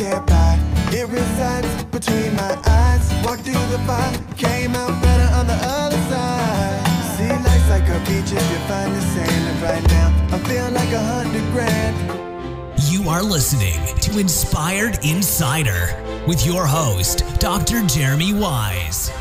get by. It resides between my eyes. Walked through the fire, came out better on the other side. See, life's like a beach if you find the sailing right now. I feel like $100 grand. You are listening to Inspired Insider with your host, Dr. Jeremy Weisz.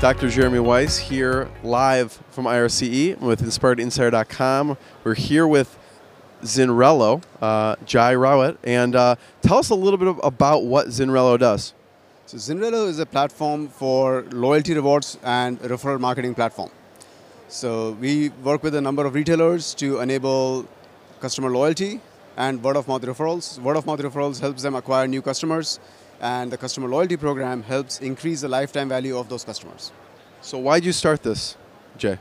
Dr. Jeremy Weisz here live from IRCE with InspiredInsider.com. We're here with Zinrelo, Jai Rawat, and tell us a little bit about what Zinrelo does. So Zinrelo is a platform for loyalty rewards and referral marketing platform. So we work with a number of retailers to enable customer loyalty and word-of-mouth referrals. Word-of-mouth referrals helps them acquire new customers, and the customer loyalty program helps increase the lifetime value of those customers. So why did you start this, Jay?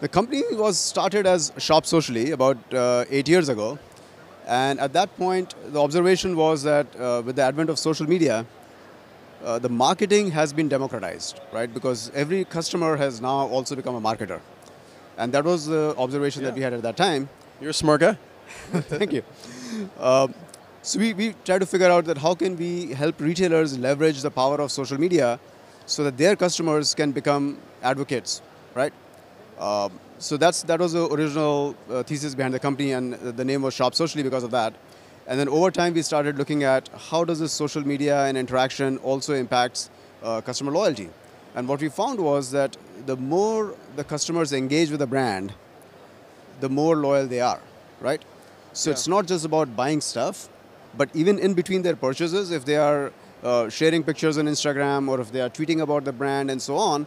The company was started as Shop Socially about 8 years ago. And at that point, the observation was that with the advent of social media, the marketing has been democratized, right? Because every customer has now also become a marketer. And that was the observation that we had at that time. You're a smart guy. Thank you. So we tried to figure out that how can we help retailers leverage the power of social media so that their customers can become advocates, right? So that was the original thesis behind the company, and the name was Shop Socially because of that. And then over time, we started looking at how does this social media and interaction also impacts customer loyalty. And what we found was that the more the customers engage with the brand, the more loyal they are, right? So it's not just about buying stuff, but even in between their purchases, if they are sharing pictures on Instagram or if they are tweeting about the brand and so on,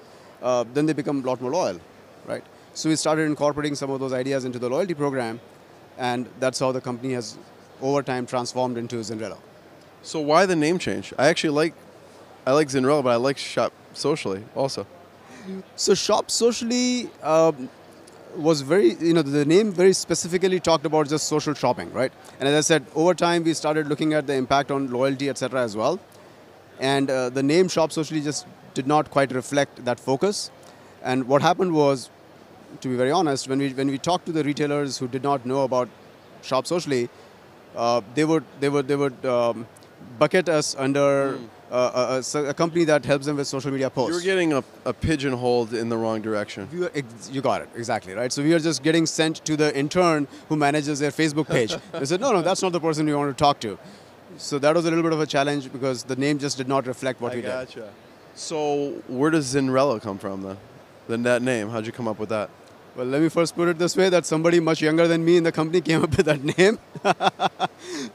then they become a lot more loyal, right? So we started incorporating some of those ideas into the loyalty program, and that's how the company has over time transformed into Zinrelo. So why the name change? I actually like Zinrelo, but I like Shop Socially also. So Shop Socially was very, the name very specifically talked about just social shopping, right? And as I said, over time we started looking at the impact on loyalty, etc. as well. And the name Shop Socially just did not quite reflect that focus. And what happened was, to be very honest, when we talked to the retailers who did not know about Shop Socially, they would bucket us under a company that helps them with social media posts. You're getting a pigeonholed in the wrong direction. You got it, exactly, right? So we are just getting sent to the intern who manages their Facebook page. They said, no, that's not the person we want to talk to. So that was a little bit of a challenge because the name just did not reflect what we did. Gotcha. So where does Zinrelo come from then that name? How'd you come up with that? Well, let me first put it this way, that somebody much younger than me in the company came up with that name.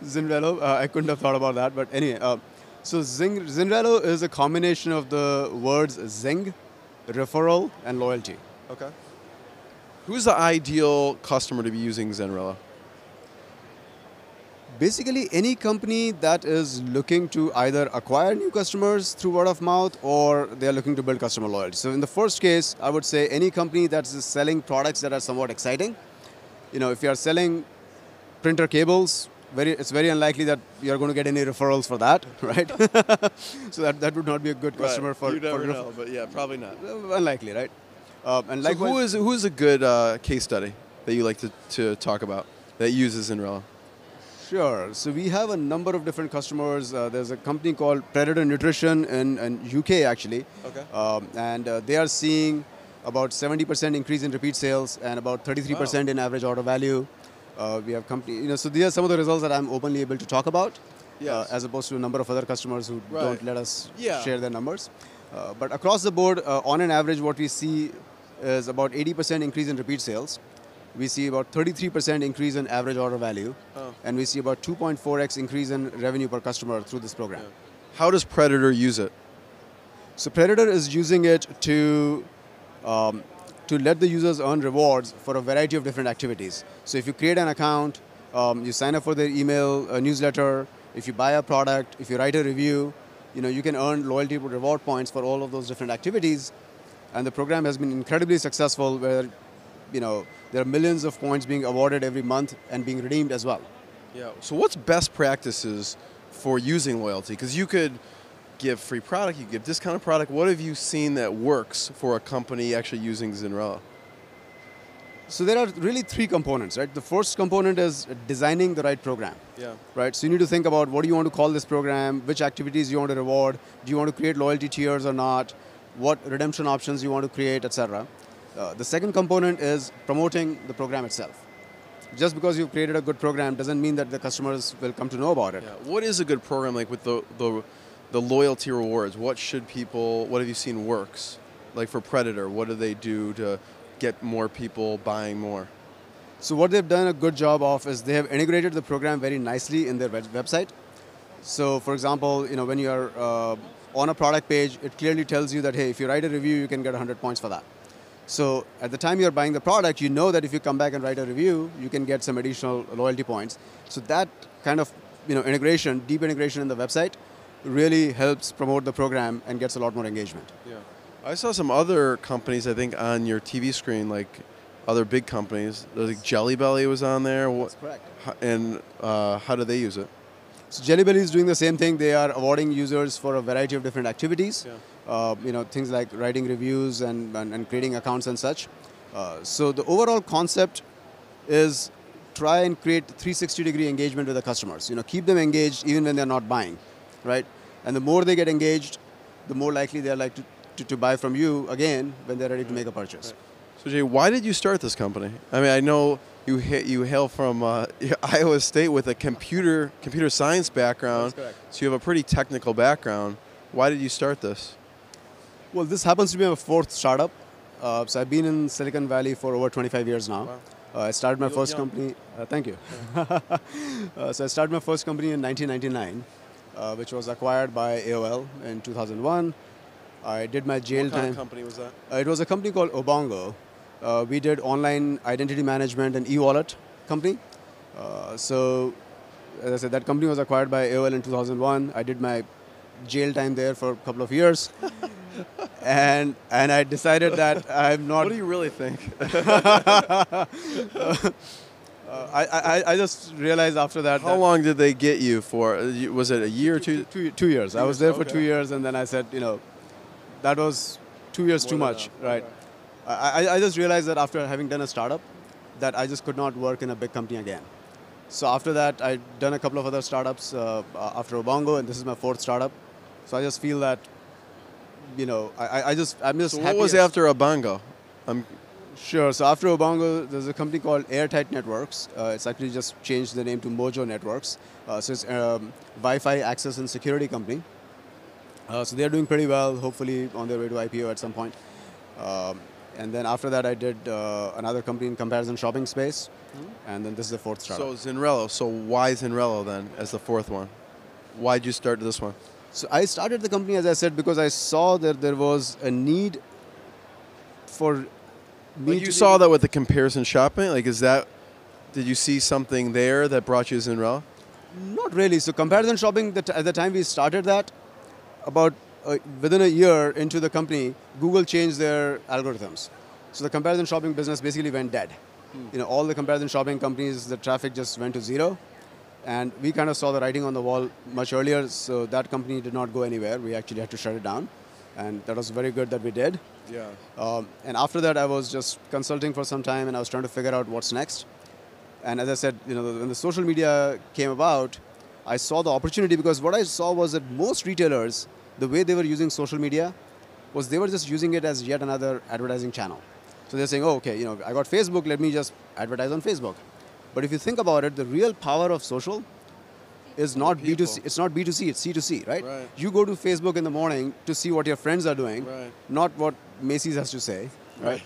Zinrelo, I couldn't have thought about that, but anyway. So Zinrelo is a combination of the words zing, referral, and loyalty. Okay. Who's the ideal customer to be using Zinrelo? Basically, any company that is looking to either acquire new customers through word of mouth or they're looking to build customer loyalty. So in the first case, I would say any company that's selling products that are somewhat exciting. If you are selling printer cables, it's very unlikely that you're going to get any referrals for that, right? So that would not be a good customer for... You never know, but yeah, probably not. Unlikely, right? And so who is a good case study that you like to talk about that uses Zinrelo? Sure. So we have a number of different customers. There's a company called Predator Nutrition in UK, actually. Okay. And they are seeing about 70% increase in repeat sales and about 33% in average order value. We have company, so these are some of the results that I'm openly able to talk about, as opposed to a number of other customers who don't let us share their numbers. But across the board, on an average, what we see is about 80% increase in repeat sales. We see about 33% increase in average order value, and we see about 2.4x increase in revenue per customer through this program. Yeah. How does Predator use it? So Predator is using it to let the users earn rewards for a variety of different activities. So if you create an account, you sign up for their email newsletter, if you buy a product, if you write a review, you can earn loyalty reward points for all of those different activities. And the program has been incredibly successful where, there are millions of points being awarded every month and being redeemed as well. Yeah, so what's best practices for using loyalty? Because you could give free product, you give discounted product. What have you seen that works for a company actually using Zinrelo? So there are really three components, right? The first component is designing the right program, right? So you need to think about what do you want to call this program, which activities you want to reward, do you want to create loyalty tiers or not, what redemption options you want to create, etc. The second component is promoting the program itself. Just because you've created a good program doesn't mean that the customers will come to know about it. Yeah. What is a good program like with the loyalty rewards? What should people, what have you seen works? Like for Predator, what do they do to get more people buying more? So what they've done a good job of is they have integrated the program very nicely in their website. So for example, you know, when you are on a product page, it clearly tells you that, hey, if you write a review, you can get 100 points for that. So at the time you're buying the product, you know that if you come back and write a review, you can get some additional loyalty points. So that kind of, you know, integration, deep integration in the website really helps promote the program and gets a lot more engagement. Yeah. I saw some other companies, I think, on your TV screen, like other big companies. Like Jelly Belly was on there. That's correct. And how do they use it? So Jelly Belly is doing the same thing. They are awarding users for a variety of different activities. Yeah. You know, things like writing reviews and creating accounts and such. So the overall concept is try and create 360-degree engagement with the customers. You know, keep them engaged even when they're not buying, right? And the more they get engaged, the more likely they're like to buy from you again when they're ready to make a purchase. Right. So Jay, why did you start this company? I mean, I know you hail from Iowa State with a computer science background. That's correct. So you have a pretty technical background. Why did you start this? Well, this happens to be my fourth startup. So I've been in Silicon Valley for over 25 years now. Wow. I started my first company. Thank you. Yeah. So I started my first company in 1999, which was acquired by AOL in 2001. I did my jail time. What kind of company was that? It was a company called Obongo. We did online identity management and e-wallet company. So, as I said, that company was acquired by AOL in 2001. I did my jail time there for a couple of years. and I decided that I'm not... What do you really think? I just realized after that... How long did they get you for? Was it a year or two? 2 years. I was there for 2 years, and then I said, you know, that was 2 years too much, right? I just realized that after having done a startup, that I just could not work in a big company again. So after that, I'd done a couple of other startups after Obongo, and this is my fourth startup. So I just feel that, you know, I'm just happy. So what was after Obongo? Sure, so after Obongo, there's a company called Airtight Networks. It's actually just changed the name to Mojo Networks. So it's a Wi-Fi access and security company. So they're doing pretty well, hopefully on their way to IPO at some point. And then after that, I did another company in comparison shopping space. Mm-hmm. And then this is the fourth startup. So Zinrelo. So why Zinrelo then as the fourth one? Why did you start this one? So I started the company, as I said, because I saw that there was a need for... You saw that with the comparison shopping? Like, is that... Did you see something there that brought you Zinrelo? Not really. So comparison shopping, at the time we started that, about... within a year into the company, Google changed their algorithms. So the comparison shopping business basically went dead. You know, all the comparison shopping companies, the traffic just went to zero. And we kind of saw the writing on the wall much earlier, so that company did not go anywhere. We actually had to shut it down. And that was very good that we did. Yeah. And after that, I was just consulting for some time, and I was trying to figure out what's next. And as I said, you know, when the social media came about, I saw the opportunity, because what I saw was that most retailers, the way they were using social media was they were just using it as yet another advertising channel. So they're saying, oh, okay, you know, I got Facebook, let me just advertise on Facebook. But if you think about it, the real power of social is not B2C, it's not B2C, it's C2C, right? You go to Facebook in the morning to see what your friends are doing, not what Macy's has to say, right?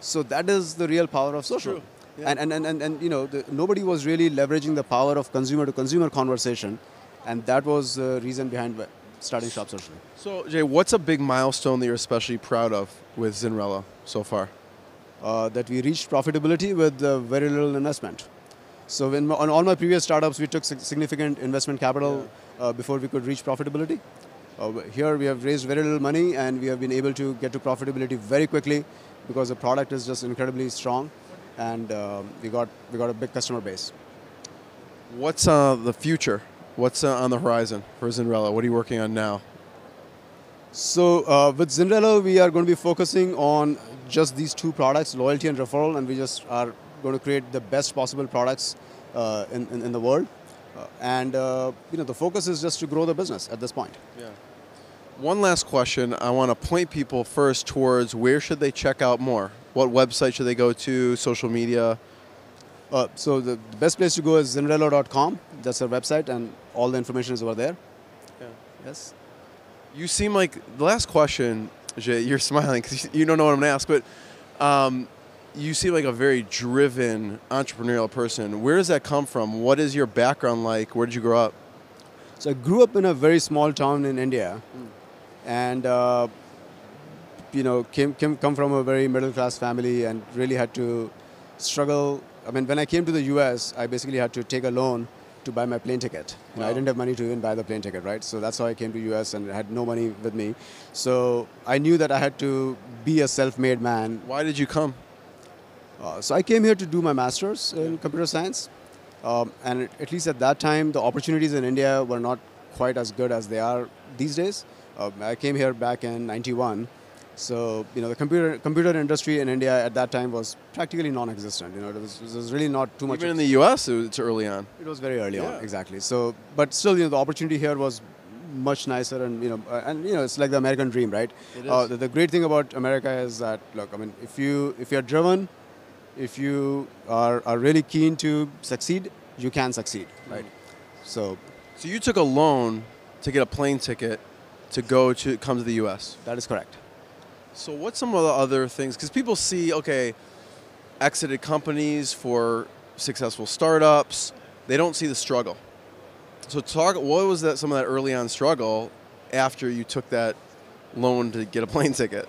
So that is the real power of social. Yeah. And you know, nobody was really leveraging the power of consumer-to-consumer conversation, and that was the reason behind starting Shop Socially. So Jay, what's a big milestone that you're especially proud of with Zinrelo so far? That we reached profitability with very little investment. So when on all my previous startups, we took significant investment capital before we could reach profitability. Here we have raised very little money, and we have been able to get to profitability very quickly because the product is just incredibly strong, and we got a big customer base. What's the future What's on the horizon for Zinrelo? What are you working on now? So with Zinrelo, we are going to be focusing on just these two products, loyalty and referral, and we just are going to create the best possible products in the world. You know, the focus is just to grow the business at this point. Yeah. One last question. I want to point people first towards where should they check out more? What website should they go to, social media? So the best place to go is Zinrelo.com. That's our website, and all the information is over there. Yeah. Yes. You seem like, the last question, Jay, you're smiling because you don't know what I'm going to ask, but you seem like a very driven entrepreneurial person. Where does that come from? What is your background like? Where did you grow up? So I grew up in a very small town in India, and you know, come from a very middle-class family and really had to struggle. I mean, when I came to the U.S., I basically had to take a loan to buy my plane ticket. Wow. You know, I didn't have money to even buy the plane ticket, right? So that's how I came to U.S. and I had no money with me. So I knew that I had to be a self-made man. Why did you come? So I came here to do my master's in computer science. And at least at that time, the opportunities in India were not quite as good as they are these days. I came here back in '91. So, you know, the computer industry in India at that time was practically non-existent. You know, it was really not too much. Even in the U.S., it's early on. It was very early on, exactly. So, but still, you know, the opportunity here was much nicer, and you know, it's like the American dream, right? It is. The great thing about America is that, look, I mean, if you're driven, if you are really keen to succeed, you can succeed, right? So you took a loan to get a plane ticket to come to the U.S. That is correct. So what's some of the other things? Because people see, okay, exited companies for successful startups. They don't see the struggle. So what was that? Some of that early on struggle after you took that loan to get a plane ticket?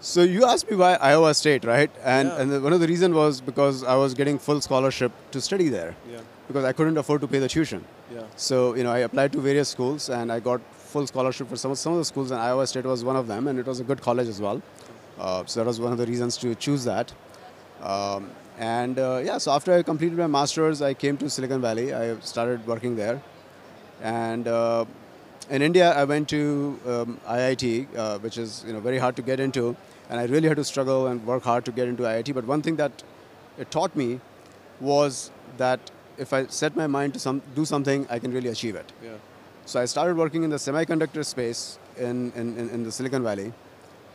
So you asked me why Iowa State, right? And one of the reasons was because I was getting full scholarship to study there. Yeah. Because I couldn't afford to pay the tuition. Yeah. So, you know, I applied to various schools and I got full scholarship for some of the schools, and Iowa State was one of them, and it was a good college as well. So that was one of the reasons to choose that. So after I completed my master's, I came to Silicon Valley. I started working there. And in India, I went to IIT, which is, you know, very hard to get into. And I really had to struggle and work hard to get into IIT. But one thing that it taught me was that if I set my mind to do something, I can really achieve it. Yeah. So I started working in the semiconductor space in the Silicon Valley.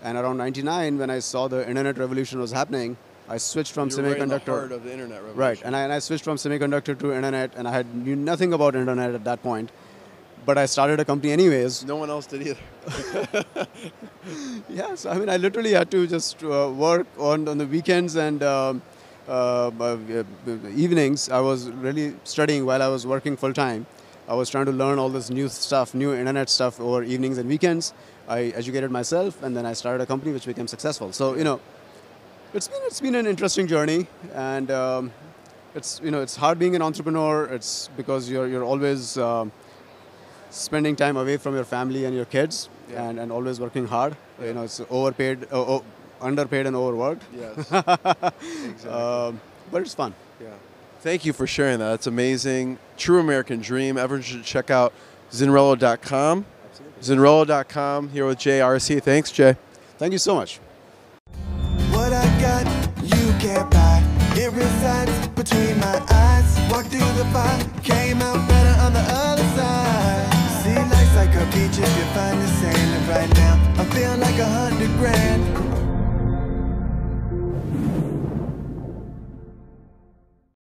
And around '99, when I saw the internet revolution was happening, I switched from semiconductor. Right in the heart of the internet revolution. Right, and I switched from semiconductor to internet, and I knew nothing about internet at that point. But I started a company anyways. No one else did either. Yeah, so I mean, I literally had to just work on the weekends and evenings. I was really studying while I was working full time. I was trying to learn all this new stuff, new internet stuff over evenings and weekends. I educated myself, and then I started a company which became successful. So, you know, it's been an interesting journey, and it's hard being an entrepreneur. It's because you're always spending time away from your family and your kids, and always working hard. Yeah. You know, it's underpaid and overworked. Yes, exactly. But it's fun. Yeah. Thank you for sharing that. It's amazing. True American dream. Everyone should check out Zinrelo.com. Zinrelo.com here with Jai RC. Thanks, Jai. Thank you so much. What I got, you can't buy. It resides between my eyes. Walked through the fire, came out better on the other side. See, life's like a beach if you find the sailing right now. I feel like $100 grand.